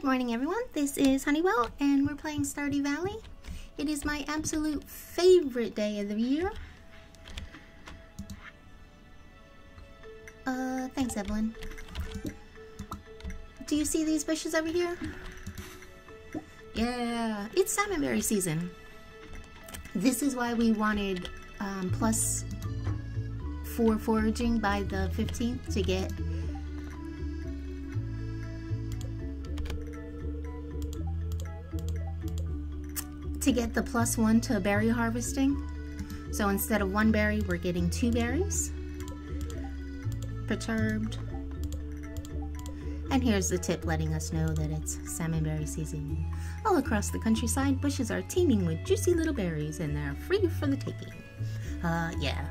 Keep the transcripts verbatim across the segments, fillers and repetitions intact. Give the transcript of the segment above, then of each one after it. Good morning everyone, this is Honeywell and we're playing Stardew Valley. It is my absolute favorite day of the year. Uh, thanks Evelyn. Do you see these bushes over here? Yeah, it's salmonberry season. This is why we wanted um, plus four foraging by the fifteenth to get to get the plus one to berry harvesting. So instead of one berry, we're getting two berries. Perturbed. And here's the tip letting us know that it's salmonberry season. All across the countryside, bushes are teeming with juicy little berries and they're free for the taking. Uh, yeah,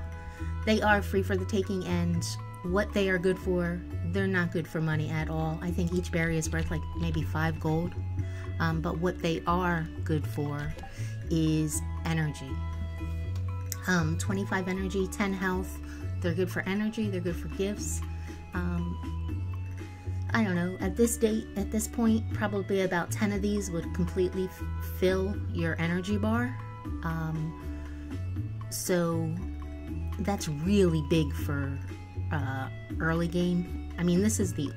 they are free for the taking, and what they are good for, they're not good for money at all. I think each berry is worth like maybe five gold. Um, but what they are good for is energy. Um, twenty-five energy, ten health. They're good for energy, they're good for gifts. Um, I don't know, at this date, at this point, probably about ten of these would completely fill your energy bar. Um, so that's really big for uh, early game. I mean, this is the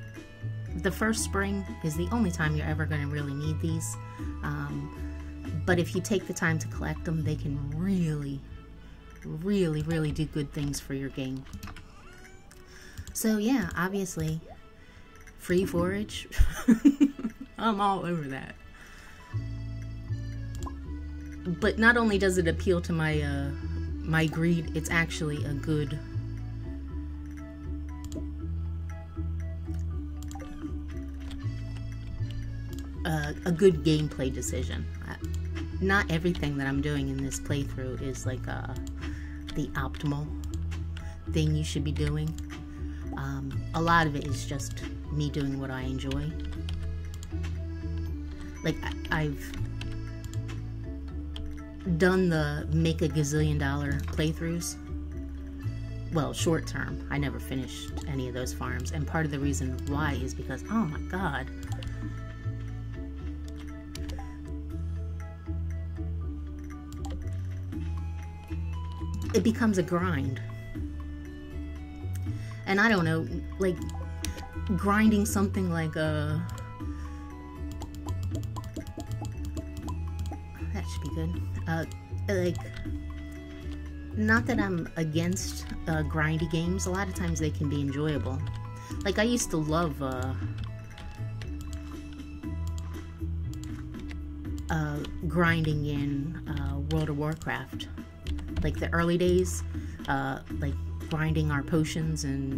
the first spring is the only time you're ever going to really need these. Um, but if you take the time to collect them, they can really, really, really do good things for your game. So yeah, obviously... free forage. I'm all over that. But not only does it appeal to my uh, my greed, it's actually a good uh, a good gameplay decision. I, not everything that I'm doing in this playthrough is like uh, the optimal thing you should be doing. Um, a lot of it is just me doing what I enjoy. Like I, I've done the make a gazillion dollar playthroughs. Well, short term. I never finished any of those farms, and part of the reason why is because, oh my god, it becomes a grind. And I don't know, like, grinding something like a... that should be good. Uh, like, not that I'm against uh, grindy games. A lot of times they can be enjoyable. Like, I used to love uh, uh, grinding in uh, World of Warcraft. Like, the early days, uh, like... grinding our potions and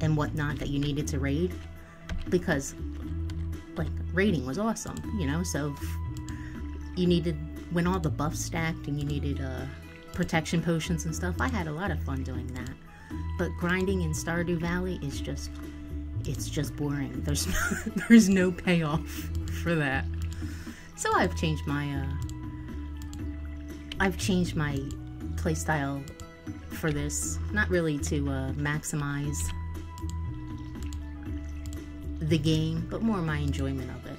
and whatnot that you needed to raid, because like raiding was awesome, you know. So you needed, when all the buffs stacked and you needed uh, protection potions and stuff, I had a lot of fun doing that. But grinding in Stardew Valley is just, it's just boring. There's no, there's no payoff for that. So I've changed my uh, I've changed my playstyle for this, not really to uh, maximize the game, but more my enjoyment of it.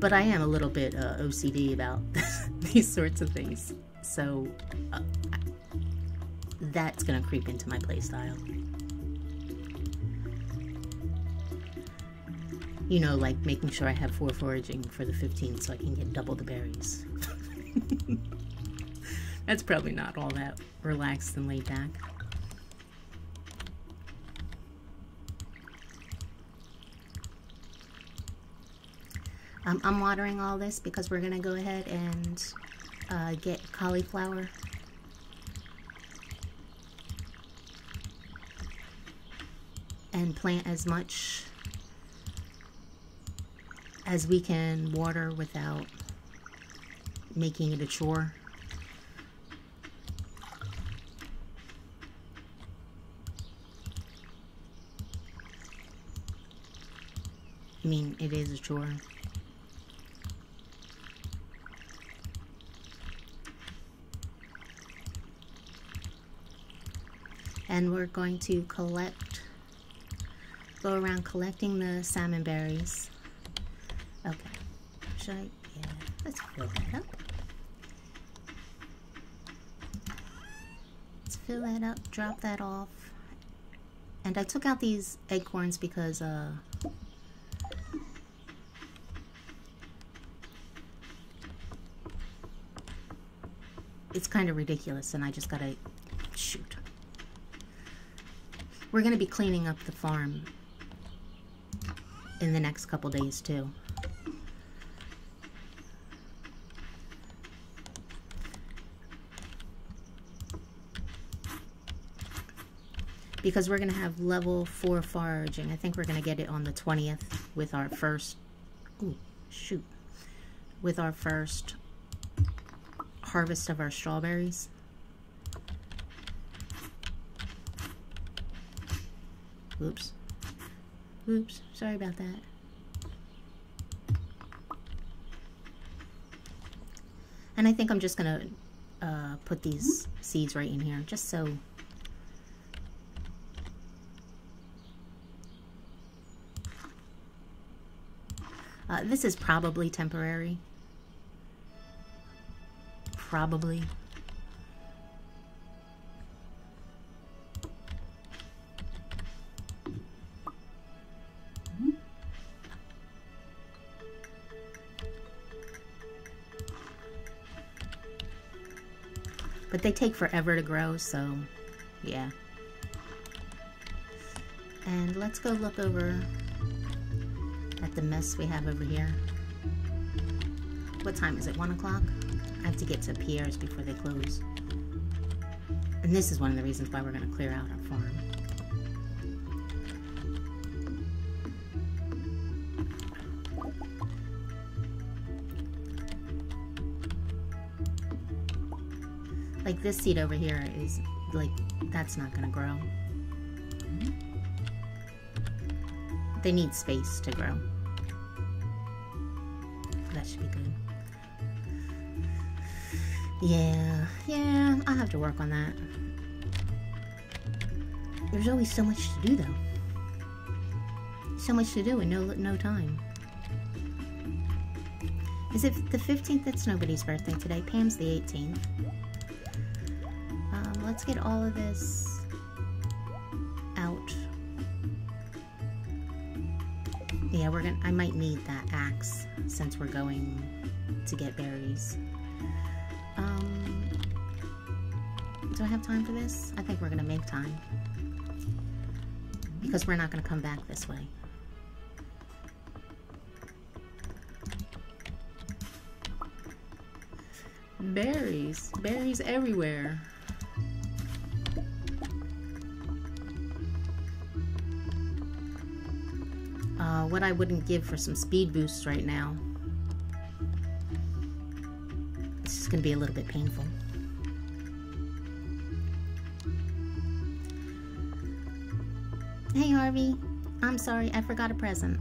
But I am a little bit uh, O C D about these sorts of things, so uh, that's gonna creep into my playstyle. You know, like making sure I have four foraging for the fifteenth so I can get double the berries. That's probably not all that relaxed and laid back. Um, I'm watering all this because we're going to go ahead and uh, get cauliflower. And plant as much as we can water without making it a chore. I mean, it is a chore. And we're going to collect go around collecting the salmon berries. Okay. Should I? Yeah. Let's fill that up. Let's fill that up. Drop that off. And I took out these acorns because, uh... it's kind of ridiculous, and I just gotta shoot. We're gonna be cleaning up the farm in the next couple days too. Because we're gonna have level four foraging. I think we're gonna get it on the twentieth with our first, ooh, shoot, with our first harvest of our strawberries. Oops. Oops. Sorry about that. And I think I'm just gonna uh, put these seeds right in here, just so. Uh, this is probably temporary. Probably. But they take forever to grow, so yeah. And let's go look over at the mess we have over here. What time is it? One o'clock? I have to get to Pierre's before they close. And this is one of the reasons why we're going to clear out our farm. Like this seed over here is, like, that's not going to grow. They need space to grow. That should be good. Yeah, yeah, I'll have to work on that. There's always so much to do, though. So much to do in no, no time. Is it the fifteenth? That's nobody's birthday today. Pam's the eighteenth. Um, let's get all of this out. Yeah, we're gonna. I might need that axe since we're going to get berries. Um, do I have time for this? I think we're gonna make time. Because we're not gonna come back this way. Berries. Berries everywhere. Uh, what I wouldn't give for some speed boosts right now. Gonna be a little bit painful. Hey Harvey, I'm sorry, I forgot a present.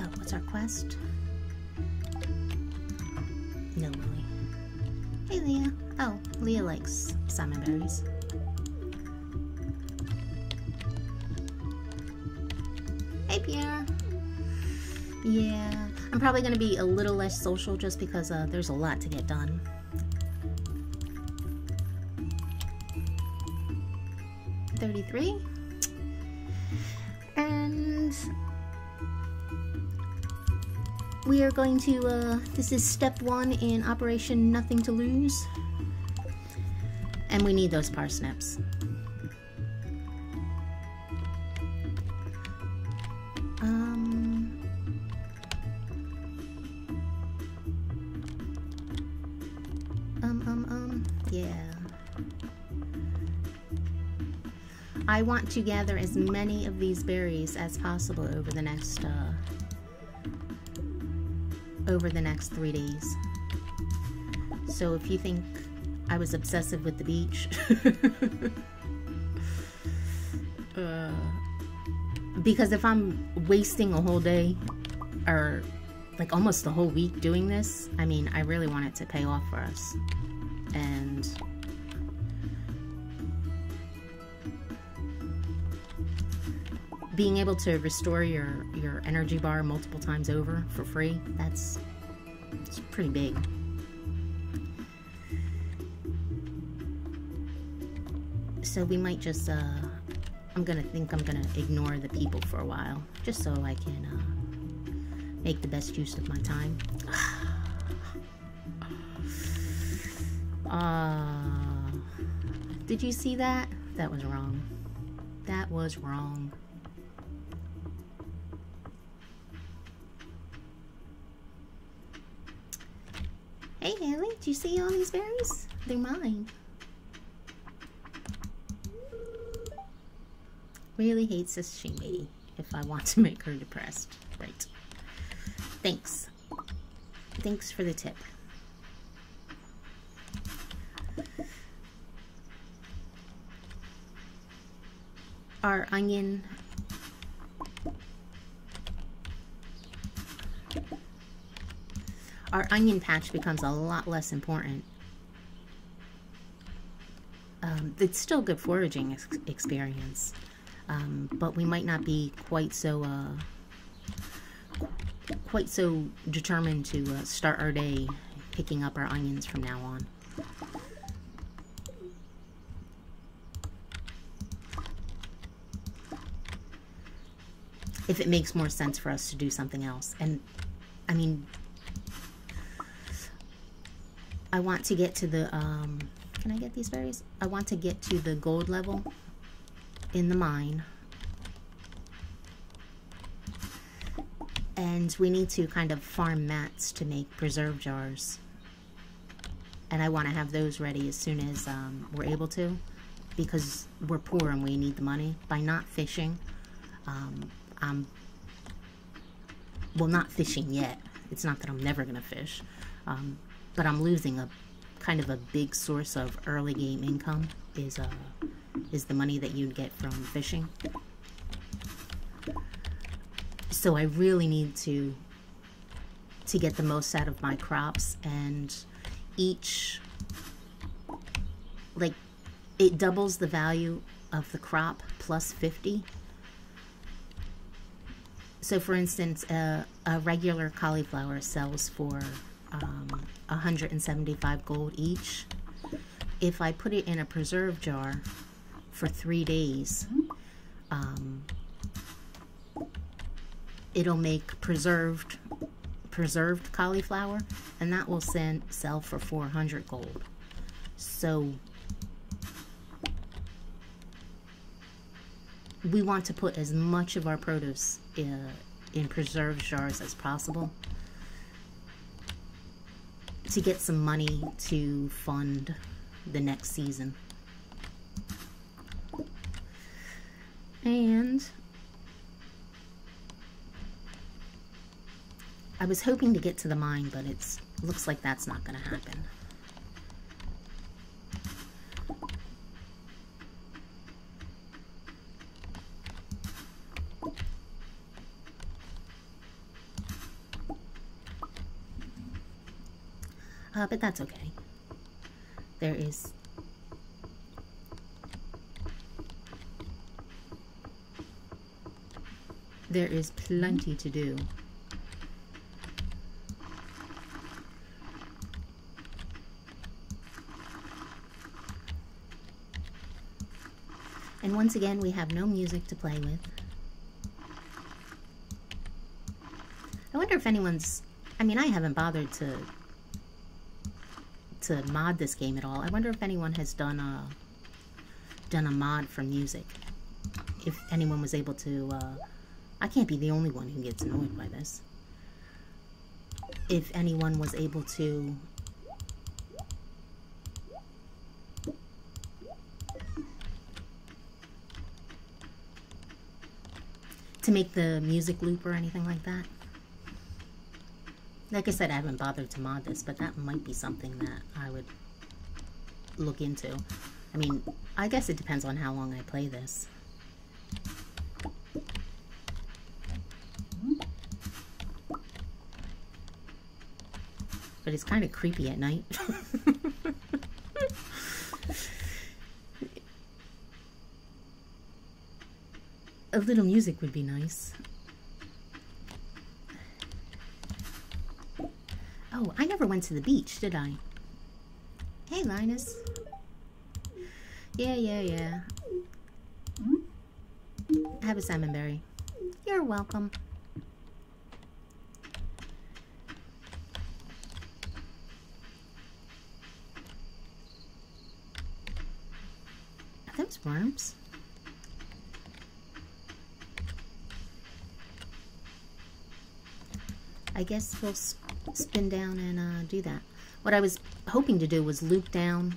Oh, what's our quest? No way. Hey Leah. Oh, Leah likes salmonberries. Hey Pierre. Yeah, I'm probably going to be a little less social just because uh, there's a lot to get done. thirty-three. And we are going to, uh, this is step one in Operation Nothing to Lose. And we need those parsnips. I want to gather as many of these berries as possible over the next uh, over the next three days. So if you think I was obsessive with the beach, uh, because if I'm wasting a whole day or like almost the whole week doing this, I mean, I really want it to pay off for us. And being able to restore your, your energy bar multiple times over for free, that's, that's pretty big. So we might just, uh, I'm gonna think I'm gonna ignore the people for a while, just so I can uh, make the best use of my time. Uh, did you see that? That was wrong. That was wrong. Hey Haley, do you see all these berries? They're mine. Really hates this shingy if I want to make her depressed. Right. Thanks. Thanks for the tip. Our onion. Our onion patch becomes a lot less important. Um, it's still good foraging ex experience. Um, but we might not be quite so uh, quite so determined to uh, start our day picking up our onions from now on. If it makes more sense for us to do something else. And I mean, I want to get to the, um, can I get these berries? I want to get to the gold level in the mine, and we need to kind of farm mats to make preserve jars, and I want to have those ready as soon as um, we're able to, because we're poor and we need the money. By not fishing, um, I'm, well, not fishing yet, it's not that I'm never gonna fish, um, but I'm losing a kind of a big source of early game income is a uh, is the money that you'd get from fishing. So I really need to to get the most out of my crops, and each, like, it doubles the value of the crop plus fifty. So for instance, a, a regular cauliflower sells for um, one hundred seventy-five gold each. If I put it in a preserve jar for three days, um, it'll make preserved preserved cauliflower, and that will send, sell for four hundred gold. So we want to put as much of our produce in, in preserved jars as possible to get some money to fund the next season. And I was hoping to get to the mine, but it looks like that's not going to happen. Uh, but that's okay. There is... There is plenty to do. And once again, we have no music to play with. I wonder if anyone's... I mean, I haven't bothered to to mod this game at all. I wonder if anyone has done a, done a mod for music. If anyone was able to... Uh, I can't be the only one who gets annoyed by this. If anyone was able to to make the music loop or anything like that. Like I said, I haven't bothered to mod this, but that might be something that I would look into. I mean, I guess it depends on how long I play this. But it's kind of creepy at night. a little music would be nice. Oh, I never went to the beach, did I? Hey, Linus. Yeah, yeah, yeah. Have a salmonberry. You're welcome. Are those worms? I guess we'll spin down and uh, do that. What I was hoping to do was loop down.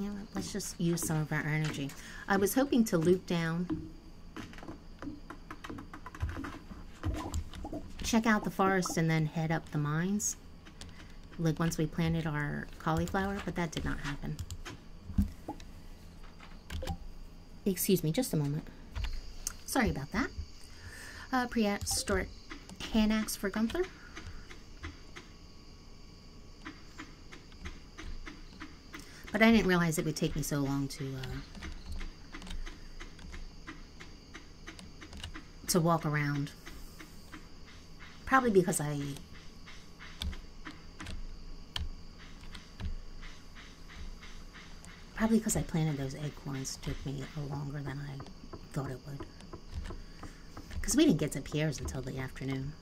Yeah, let's just use some of our energy. I was hoping to loop down, check out the forest, and then head up the mines. Like once we planted our cauliflower, but that did not happen. Excuse me, just a moment. Sorry about that. Uh, prehistoric hand axe for Gunther. But I didn't realize it would take me so long to uh, to walk around. Probably because I probably because I planted those acorns. Took me longer than I thought it would. Because we didn't get to Pierre's until the afternoon.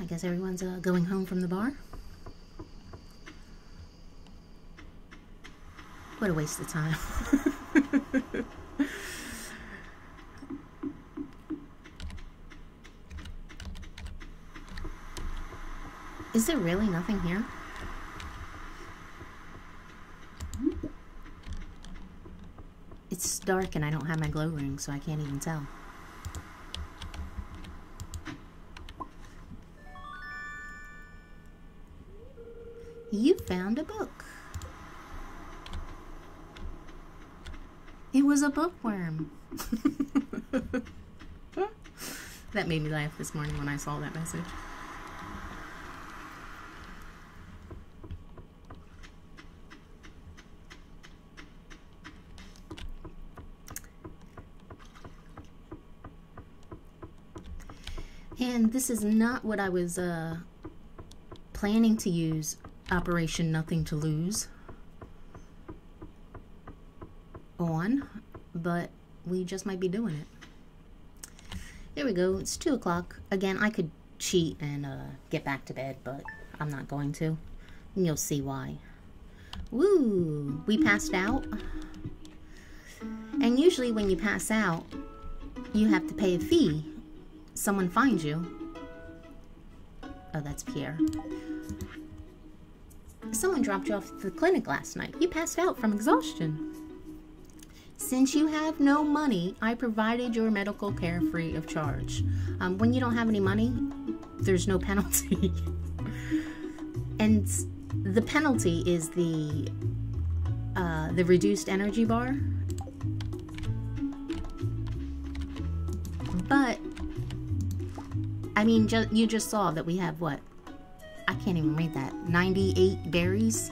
I guess everyone's uh, going home from the bar. What a waste of time. Is there really nothing here? It's dark and I don't have my glow ring, so I can't even tell. You found a book. It was a bookworm. That made me laugh this morning when I saw that message. And this is not what I was uh, planning to use Operation Nothing to Lose on, but we just might be doing it. There we go. It's two o'clock. Again, I could cheat and uh, get back to bed, but I'm not going to. And you'll see why. Woo! We passed out. And usually when you pass out, you have to pay a fee. Someone finds you. Oh, that's Pierre. Someone dropped you off at the clinic last night. You passed out from exhaustion. Since you have no money, I provided your medical care free of charge. Um, when you don't have any money, there's no penalty. And the penalty is the uh, the reduced energy bar. But I mean, ju you just saw that we have what? I can't even read that. ninety-eight berries?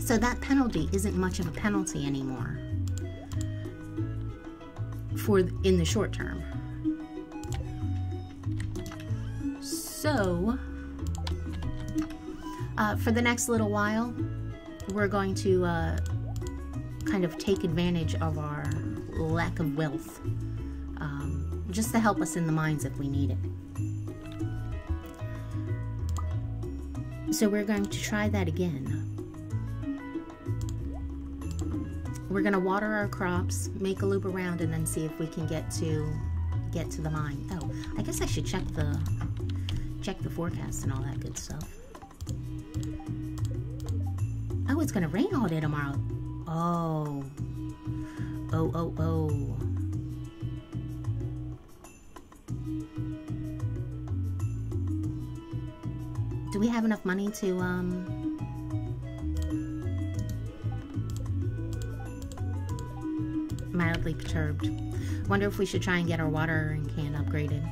So that penalty isn't much of a penalty anymore for in the short term. So, uh, for the next little while, we're going to uh, kind of take advantage of our lack of wealth. Just to help us in the mines if we need it. So we're going to try that again. We're going to water our crops, make a loop around, and then see if we can get to get to the mine. Oh, I guess I should check the check the forecast and all that good stuff. Oh, it's going to rain all day tomorrow. Oh. Oh, oh, oh. Do we have enough money to, um... mildly perturbed. Wonder if we should try and get our watering can upgraded.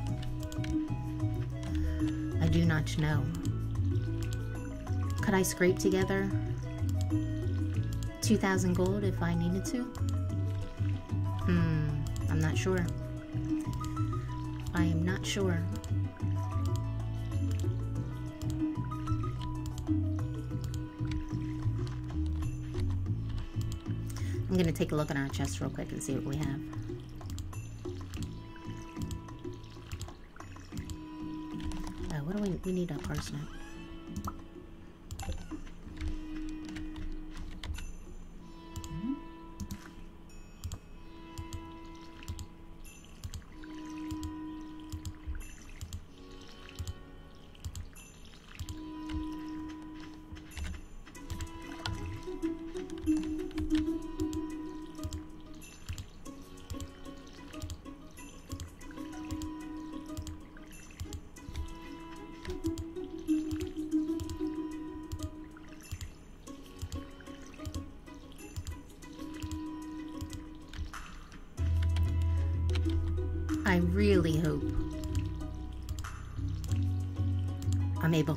I do not know. Could I scrape together two thousand gold if I needed to? Hmm, I'm not sure. I am not sure. I'm gonna take a look at our chest real quick and see what we have. Oh, what do we, we need a parsnip.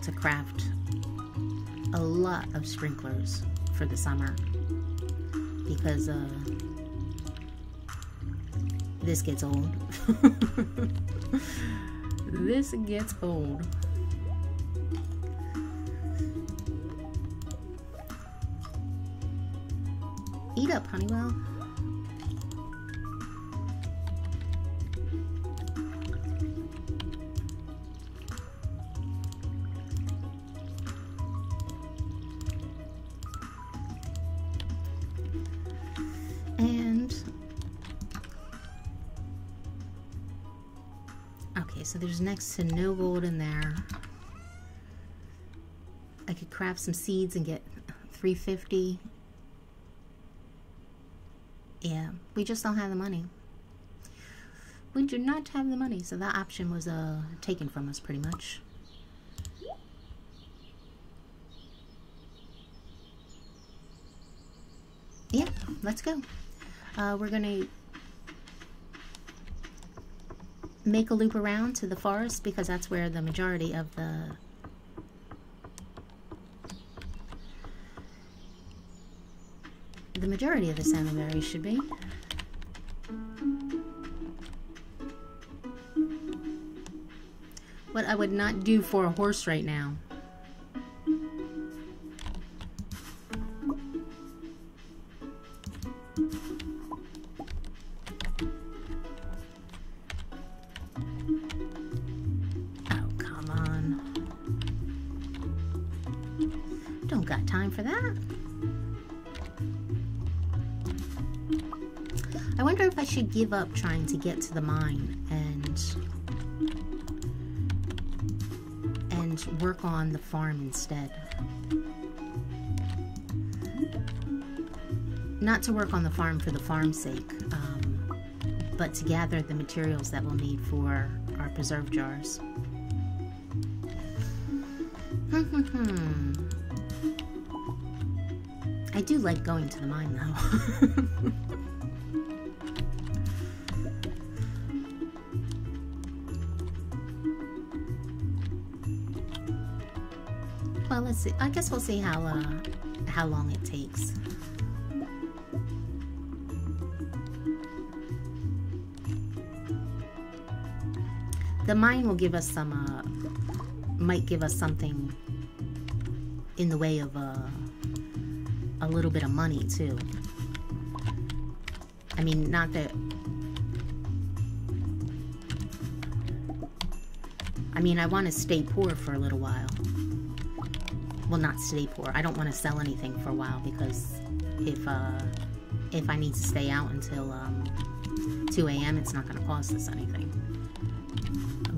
To craft a lot of sprinklers for the summer, because uh, this gets old. This gets old. Eat up, Honeywell. There's next to no gold in there. I could craft some seeds and get three fifty. Yeah, we just don't have the money. We do not have the money, so that option was uh, taken from us pretty much. Yeah, let's go. Uh, we're gonna make a loop around to the forest, because that's where the majority of the the majority of the salmonberry should be. What I would not do for a horse right now. Give up trying to get to the mine and and work on the farm instead. Not to work on the farm for the farm's sake, um, but to gather the materials that we'll need for our preserve jars. I do like going to the mine though. Let's see. I guess we'll see how uh, how long it takes. The mine will give us some. Uh, might give us something in the way of uh, a little bit of money too. I mean, not that. I mean, I want to stay poor for a little while. Well, not stay poor. I don't want to sell anything for a while, because if uh, if I need to stay out until um, two A M it's not going to cost us anything,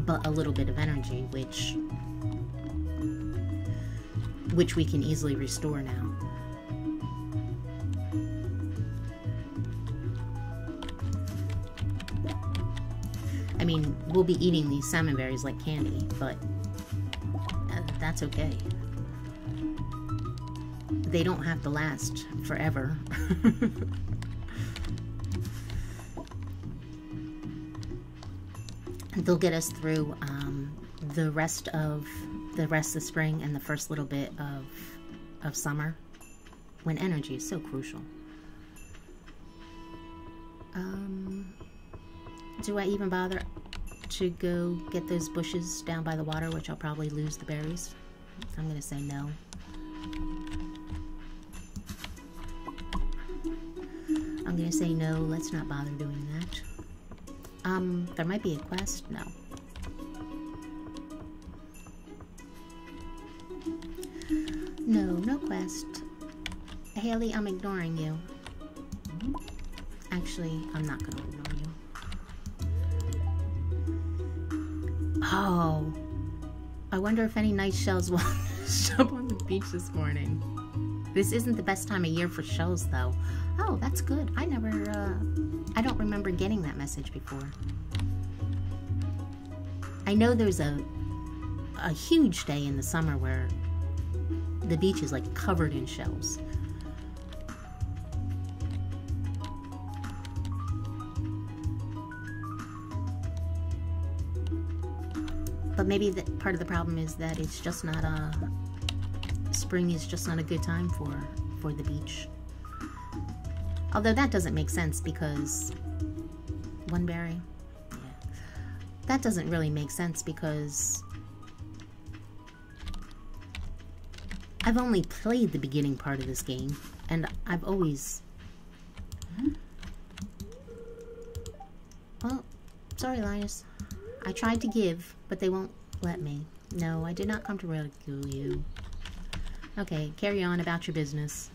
but a little bit of energy, which which we can easily restore now. I mean, we'll be eating these salmonberries like candy, but that's okay. They don't have to last forever. They'll get us through um, the rest of the rest of spring and the first little bit of of summer, when energy is so crucial. Um, do I even bother to go get those bushes down by the water, which I'll probably lose the berries? I'm gonna say no. I'm gonna say no, let's not bother doing that. Um, there might be a quest, no. No, no quest. Haley, I'm ignoring you. Actually, I'm not gonna ignore you. Oh, I wonder if any nice shells will jump on the beach this morning. This isn't the best time of year for shells, though. Oh, that's good. I never, uh, I don't remember getting that message before. I know there's a, a huge day in the summer where the beach is like covered in shells. But maybe the, part of the problem is that it's just not a, spring is just not a good time for, for the beach. Although that doesn't make sense because one berry, yeah. That doesn't really make sense because I've only played the beginning part of this game and I've always, well, sorry Linus. I tried to give, but they won't let me. No, I did not come to rescue you. Okay, carry on about your business.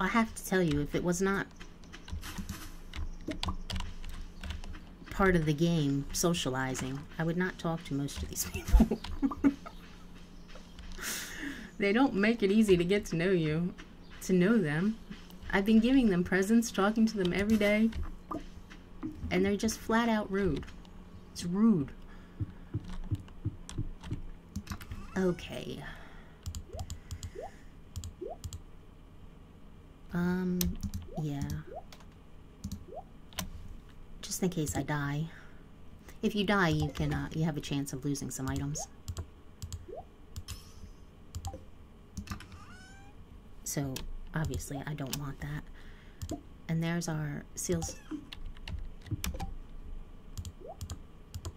I have to tell you, if it was not part of the game, socializing, I would not talk to most of these people. They don't make it easy to get to know you, to know them. I've been giving them presents, talking to them every day, and they're just flat out rude. It's rude. Okay. Um, yeah. Just in case I die. If you die, you can, uh, you have a chance of losing some items. So, obviously, I don't want that. And there's our seal's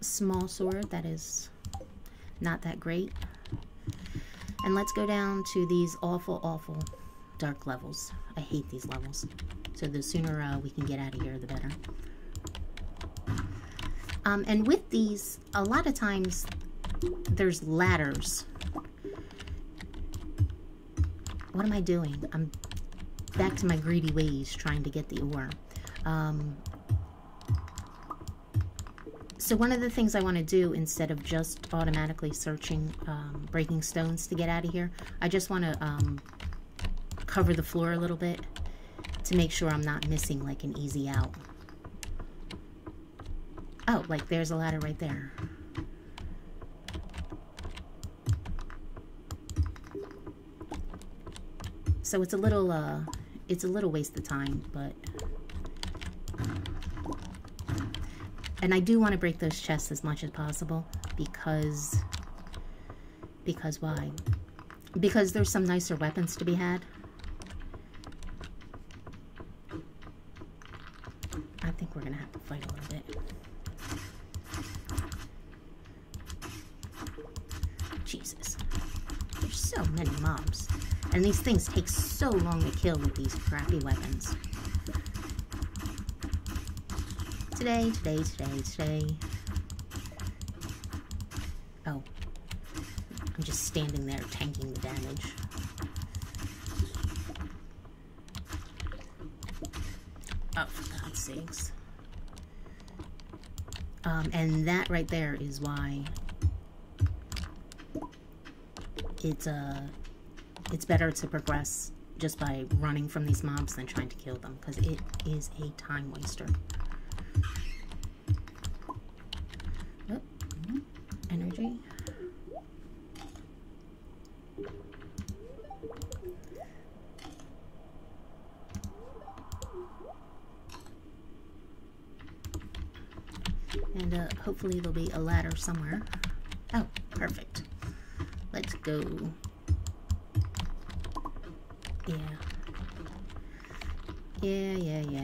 small sword that is not that great. And let's go down to these awful, awful dark levels. I hate these levels. So the sooner uh, we can get out of here, the better. Um, and with these, a lot of times there's ladders. What am I doing? I'm back to my greedy ways trying to get the ore. Um, so one of the things I want to do instead of just automatically searching, um, breaking stones to get out of here, I just want to um, cover the floor a little bit to make sure I'm not missing like an easy out. Oh, like there's a ladder right there. So it's a little, uh, it's a little waste of time, but, and I do want to break those chests as much as possible because, because why? Because there's some nicer weapons to be had. I think we're going to have to fight a little bit. Jesus, there's so many mobs. And these things take so long to kill with these crappy weapons. Today, today, today, today. Oh. I'm just standing there tanking the damage. Oh, for God's sakes. Um, and that right there is why it's a... Uh, It's better to progress just by running from these mobs than trying to kill them, because it is a time waster. Oh, energy. And uh, hopefully there'll be a ladder somewhere. Oh, perfect. Let's go. Yeah. Yeah, yeah, yeah.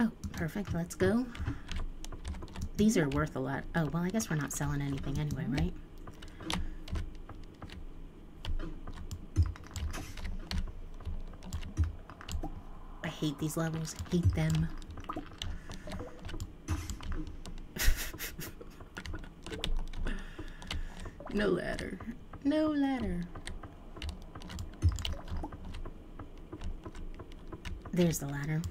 Oh, perfect. Let's go. These are worth a lot. Oh, well, I guess we're not selling anything anyway, right? I hate these levels. Hate them. No ladder. No ladder. There's the ladder.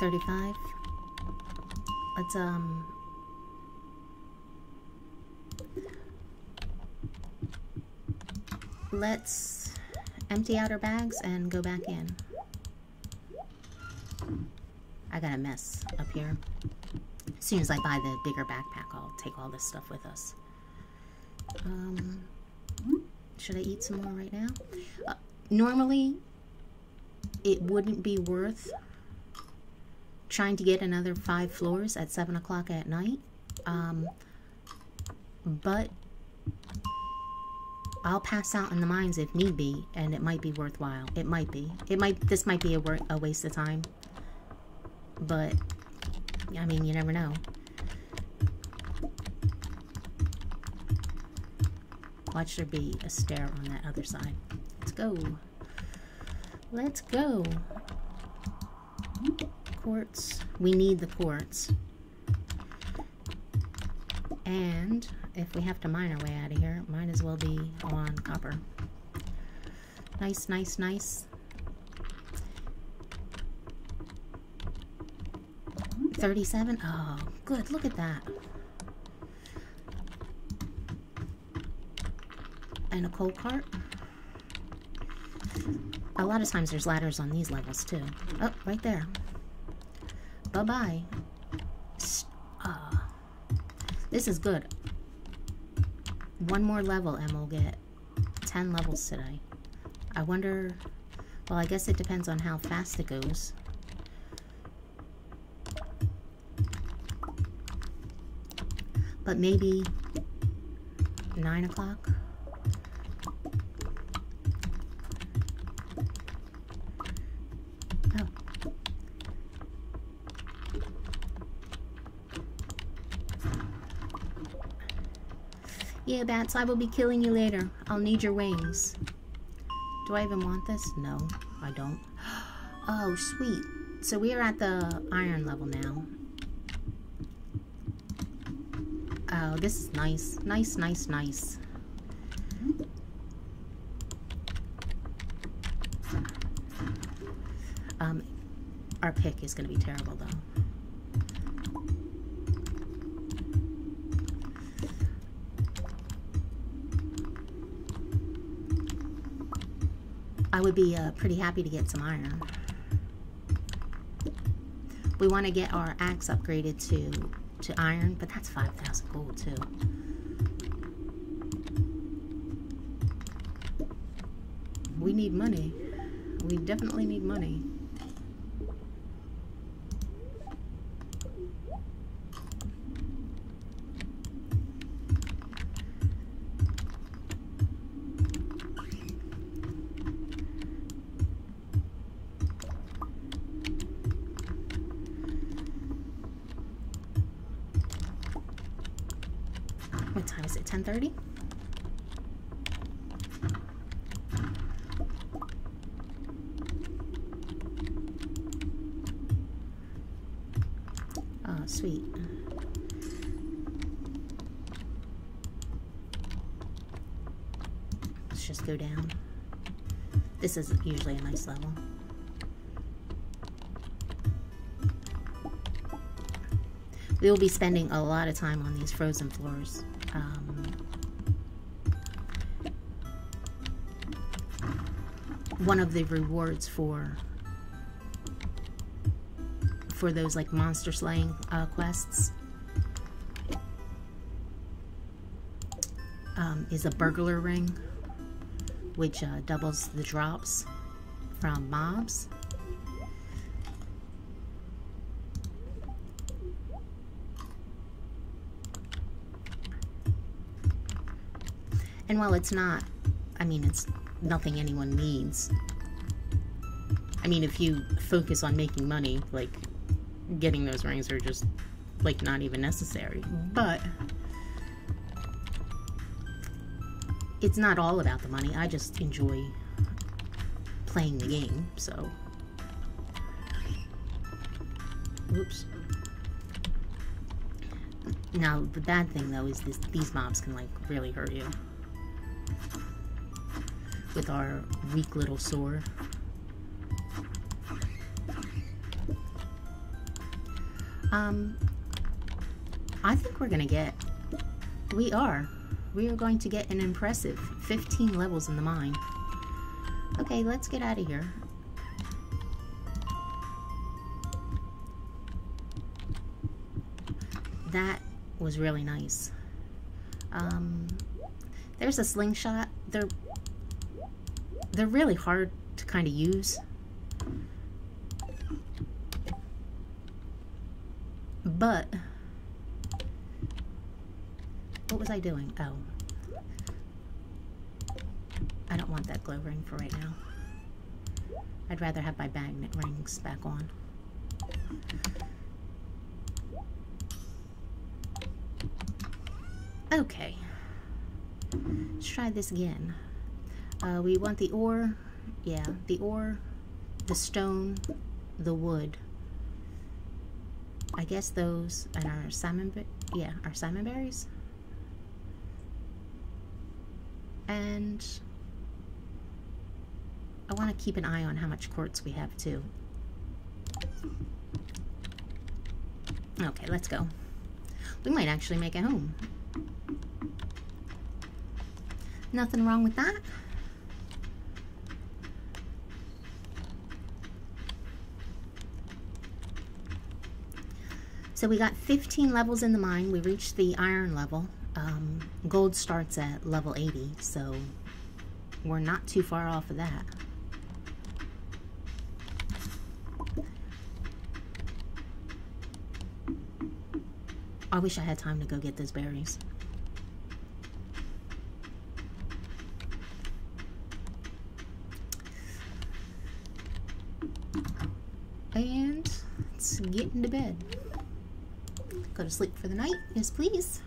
thirty-five. Let's, um... let's empty out our bags and go back in. I got a mess up here. As soon as I buy the bigger backpack, I'll take all this stuff with us. Um... Should I eat some more right now? Uh, normally, it wouldn't be worth trying to get another five floors at seven o'clock at night. Um, but I'll pass out in the mines if need be, and it might be worthwhile. It might be. It might. This might be a, wor a waste of time. But I mean, you never know. Watch there be a stair on that other side. Let's go. Let's go. Quartz. We need the quartz. And if we have to mine our way out of here, might as well be on copper. Nice, nice, nice. thirty-seven. Oh, good. Look at that. And a coal cart. A lot of times there's ladders on these levels too. Oh, right there. Bye-bye. Uh, this is good. One more level and we'll get ten levels today. I wonder... well, I guess it depends on how fast it goes. But maybe... nine o'clock? Yeah, bats, I will be killing you later. I'll need your wings. Do I even want this? No, I don't. Oh, sweet. So we are at the iron level now. Oh, this is nice. Nice, nice, nice. Um, our pick is going to be terrible, though. I would be uh, pretty happy to get some iron. We want to get our axe upgraded to to iron, but that's five thousand gold too. We need money. We definitely need money. ten thirty. Oh, sweet. Let's just go down. This is usually a nice level. We will be spending a lot of time on these frozen floors. Um, one of the rewards for for those like monster slaying uh, quests um, is a burglar ring, which uh, doubles the drops from mobs. And while it's not, I mean, it's nothing anyone needs. I mean, if you focus on making money, like, getting those rings are just, like, not even necessary. But it's not all about the money. I just enjoy playing the game, so. Oops. Now, the bad thing, though, is this, these mobs can, like, really hurt you. With our weak little sword. Um, I think we're gonna get, we are, we are going to get an impressive fifteen levels in the mine. Okay, let's get out of here. That was really nice. Um, there's a slingshot. They're, they're really hard to kind of use. But, what was I doing? Oh. I don't want that glow ring for right now. I'd rather have my magnet rings back on. Okay. Let's try this again. Uh, we want the ore. Yeah, the ore, the stone, the wood. I guess those and our salmon, yeah, our salmonberries, and I want to keep an eye on how much quartz we have too. Okay, let's go. We might actually make it home. Nothing wrong with that. So we got fifteen levels in the mine. We reached the iron level. Um, gold starts at level eighty, so we're not too far off of that. I wish I had time to go get those berries. And let's get into bed. Go to sleep for the night, yes please.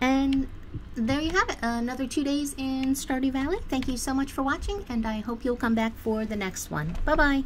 And there you have it, another two days in Stardew Valley. Thank you so much for watching, and I hope you'll come back for the next one. Bye bye.